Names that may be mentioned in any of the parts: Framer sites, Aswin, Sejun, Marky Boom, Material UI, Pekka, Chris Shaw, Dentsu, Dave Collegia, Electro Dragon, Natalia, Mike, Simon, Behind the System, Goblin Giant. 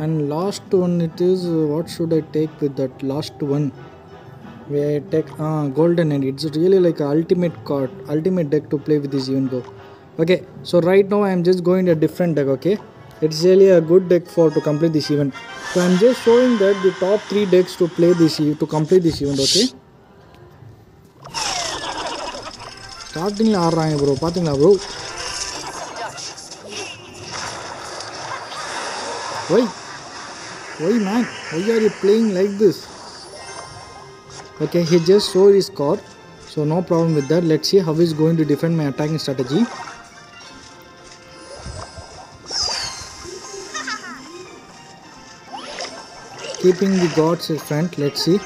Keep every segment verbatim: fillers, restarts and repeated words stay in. And last one it is, what should I take with that last one? Where I take ah, golden end. It's really like an ultimate card, ultimate deck to play with this even though. Okay, so right now I am just going to a different deck, okay? It's really a good deck for to complete this event. So I'm just showing that the top three decks to play this to complete this event, okay? Starting la aaranga bro, pathingala bro. Why? Why man? Why are you playing like this? Okay, he just showed his card, so no problem with that. Let's see how he's going to defend my attacking strategy. Keeping the gods in front, let's see.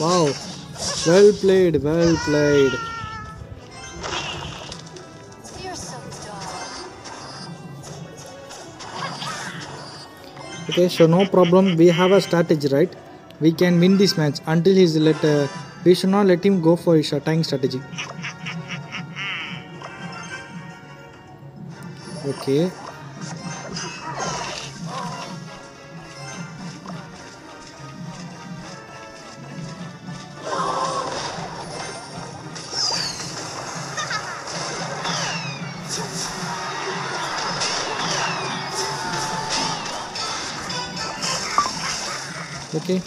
Wow, well played, well played. Okay, so no problem, we have a strategy, right? We can win this match until he's let, uh, we should not let him go for his attacking strategy. Okay. Okay.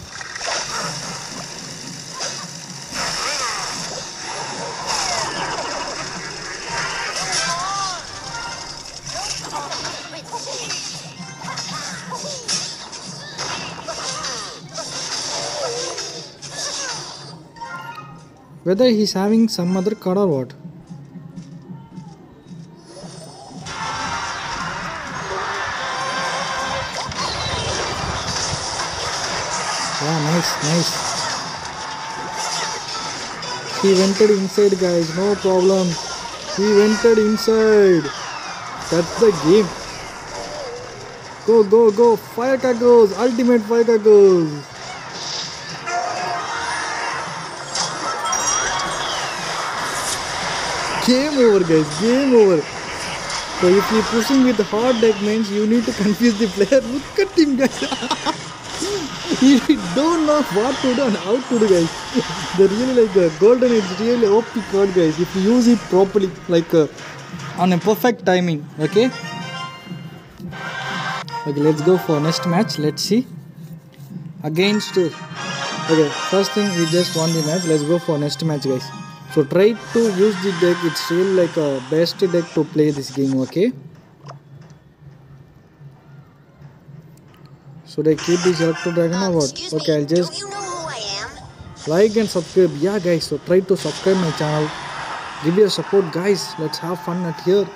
Whether he's having some other card or what? Yeah, nice, nice. He vented inside, guys. No problem. He vented inside. That's the game. Go, go, go. Fire card goes. Ultimate fire card goes. Game over, guys. Game over. So if you're pushing with hard deck means you need to confuse the player. Look at him, guys. You don't know what to do and how to do, guys. They're really like a golden, it's really O P card, guys. If you use it properly, like uh, on a perfect timing, okay? Okay, let's go for next match. Let's see. Against. Okay, first thing, we just won the match. Let's go for next match, guys. So try to use the deck. It's really like a best deck to play this game, okay? Should I keep this Electro Dragon or what? Um, okay, I'll just you know like and subscribe. Yeah, guys, so try to subscribe my channel. Give your support, guys. Let's have fun at here.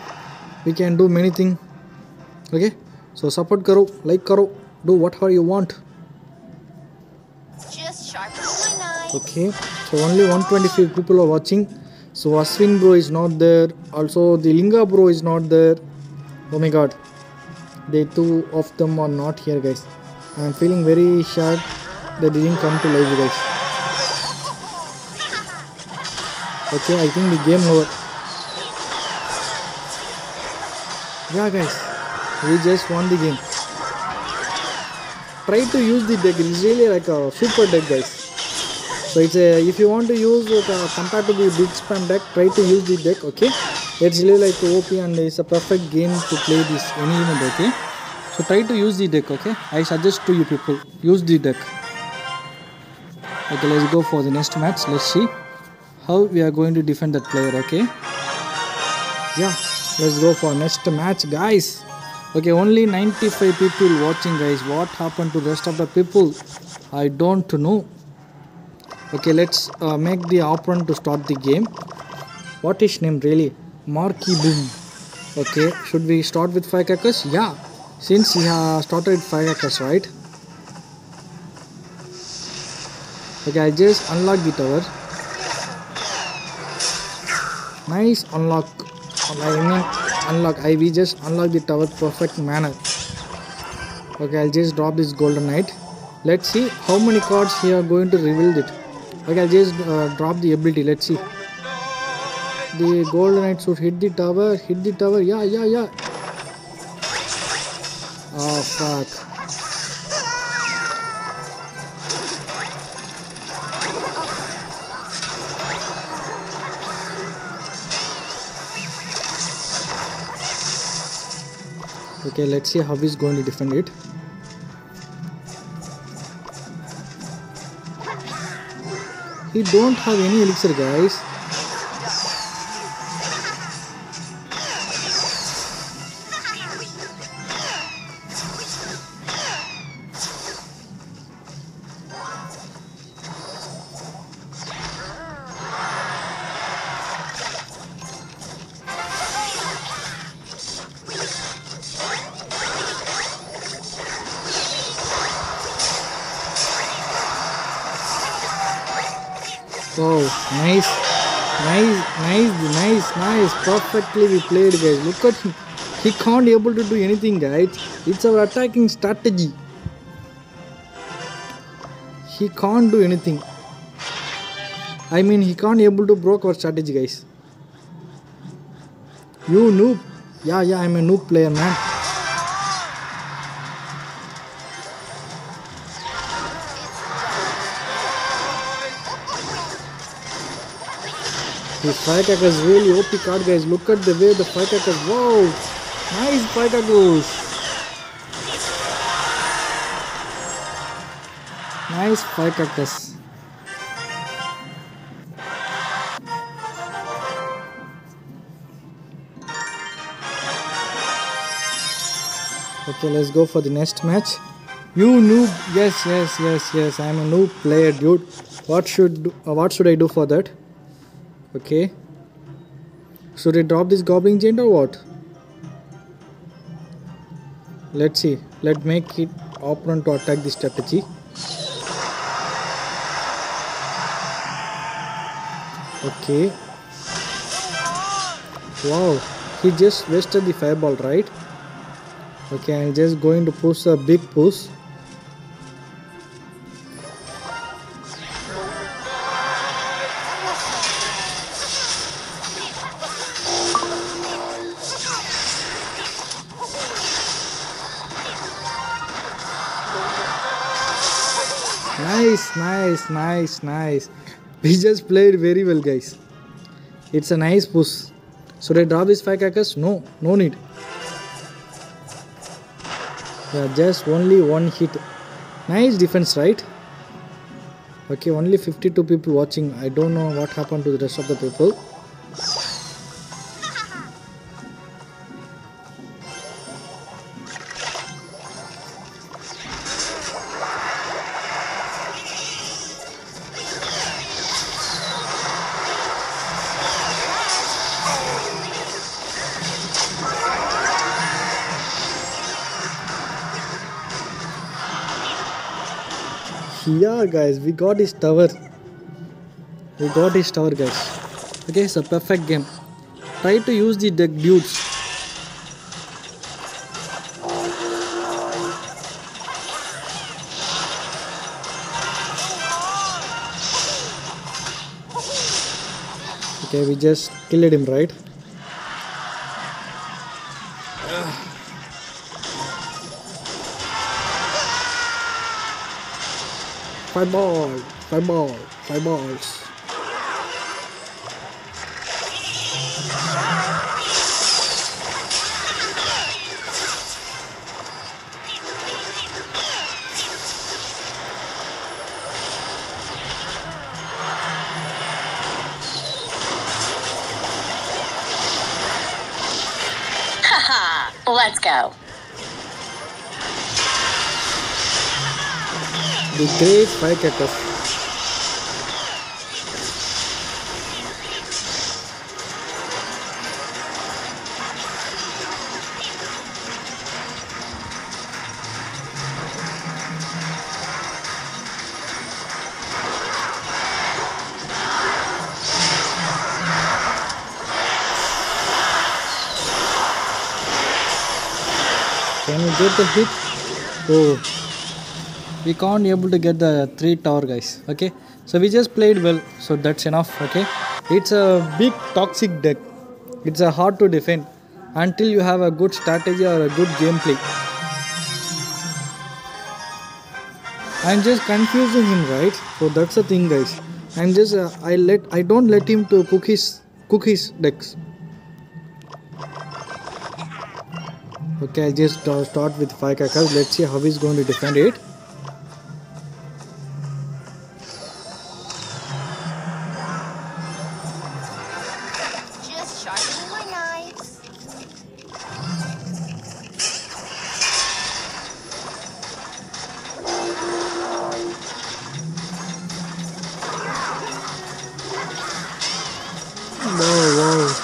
We can do many things. Okay, so support karo, like karo, do whatever you want. Just sharp. Okay, so only one twenty-five people are watching. So Aswin bro is not there. Also, the Linga bro is not there. Oh my God, they two of them are not here, guys. I am feeling very sad they didn't come to live, guys. Okay, I think the game over. Yeah, guys, we just won the game. Try to use the deck. It's really like a super deck, guys. So it's a, if you want to use it uh, compared to the big spam deck, try to use the deck, okay? It's really like O P and it's a perfect game to play this any event, okay? So try to use the deck, okay? I suggest to you people, use the deck. Okay, let's go for the next match. Let's see how we are going to defend that player, okay? Yeah, let's go for next match, guys. Okay, only ninety-five people watching, guys. What happened to the rest of the people? I don't know. Okay, let's uh, make the opponent to start the game. What is his name really? Marky Boom. Okay, should we start with firecrackers? Yeah. Since he has started firecrackers, right? Okay, I just unlock the tower. Nice unlock. I mean, unlock. I will just unlock the tower perfect manner. Okay, I'll just drop this golden knight. Let's see how many cards he are going to reveal it. Okay, I'll just uh, drop the ability. Let's see. The golden knight should hit the tower. Hit the tower. Yeah, yeah, yeah. Oh fuck. Okay, let's see how he's going to defend it. He don't have any elixir, guys. Oh, nice, nice, nice, nice, nice, perfectly we played, guys. Look at him, he can't able to do anything, guys. It's our attacking strategy. He can't do anything. I mean, he can't able to broke our strategy, guys. You noob. Yeah, yeah, I'm a noob player, man. The Pekka is really O P card, guys. Look at the way the Pekka is. Wow! Nice Pekka goes. Nice Pekka. Okay, let's go for the next match. You noob. Yes, yes, yes, yes. I am a noob player, dude. What should do, uh, what should I do for that? Okay, should I drop this Goblin Giant or what? Let's see. Let's make it opponent to attack this strategy. Okay. Wow, he just wasted the fireball, right? Okay, I'm just going to push a big push. Nice, nice, nice, nice. We just played very well, guys. It's a nice push. Should I drop this five cactus? No, no need. Yeah, just only one hit. Nice defense, right? Okay, only fifty-two people watching. I don't know what happened to the rest of the people. Yeah, guys, we got his tower. We got his tower, guys. Okay, it's a perfect game. Try to use the deck dudes. Okay, we just killed him, right? Five ball, five ball, five balls. Haha, let's go. The great Pekka. Can we get the hit? Oh, we can't able to get the three tower guys. Okay, so we just played well, so that's enough. Okay, it's a big toxic deck. It's a hard to defend until you have a good strategy or a good gameplay. I'm just confusing him, right? So that's the thing guys. I'm just uh, I let I don't let him to cook his cook his decks. Okay, I'll just uh, start with five Kakas. Let's see how he's going to defend it. Just sharpening my knives. Wow, wow.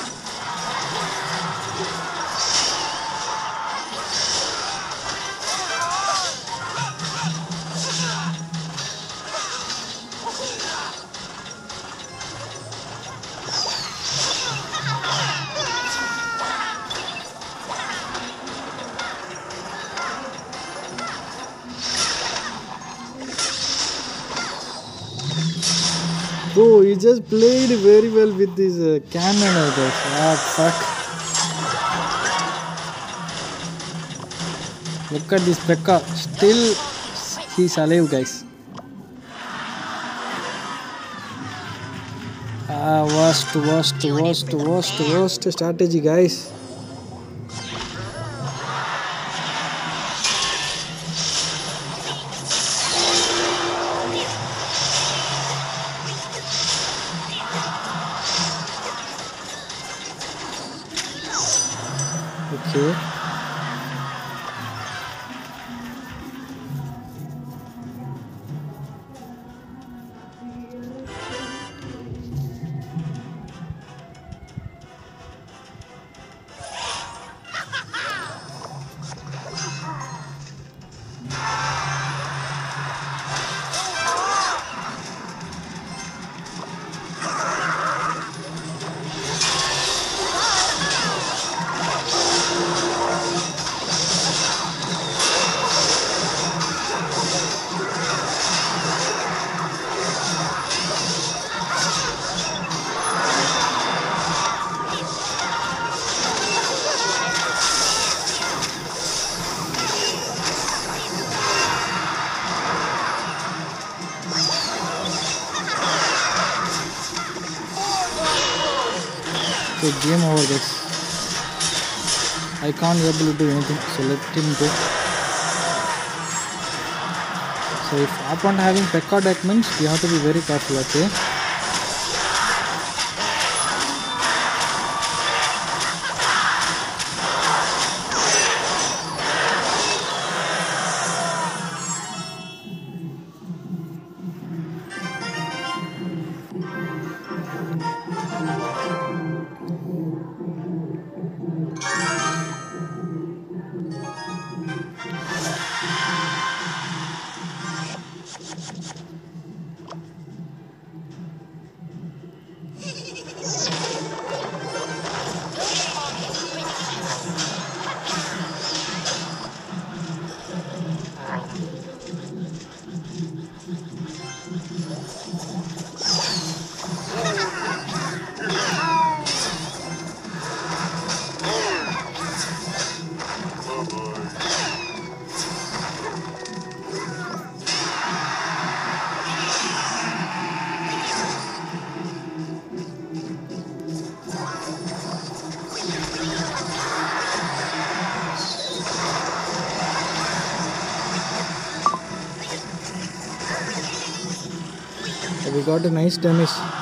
Oh, he just played very well with this uh, cannon, I guess. Ah, fuck. Look at this Pekka. Still, he's alive, guys. Ah, worst, worst, worst, worst, worst strategy, guys. Okay. So game over guys. I can't be able to do anything, so let him go. So if upon having Pekka deck means you have to be very careful, okay? We got a nice damage.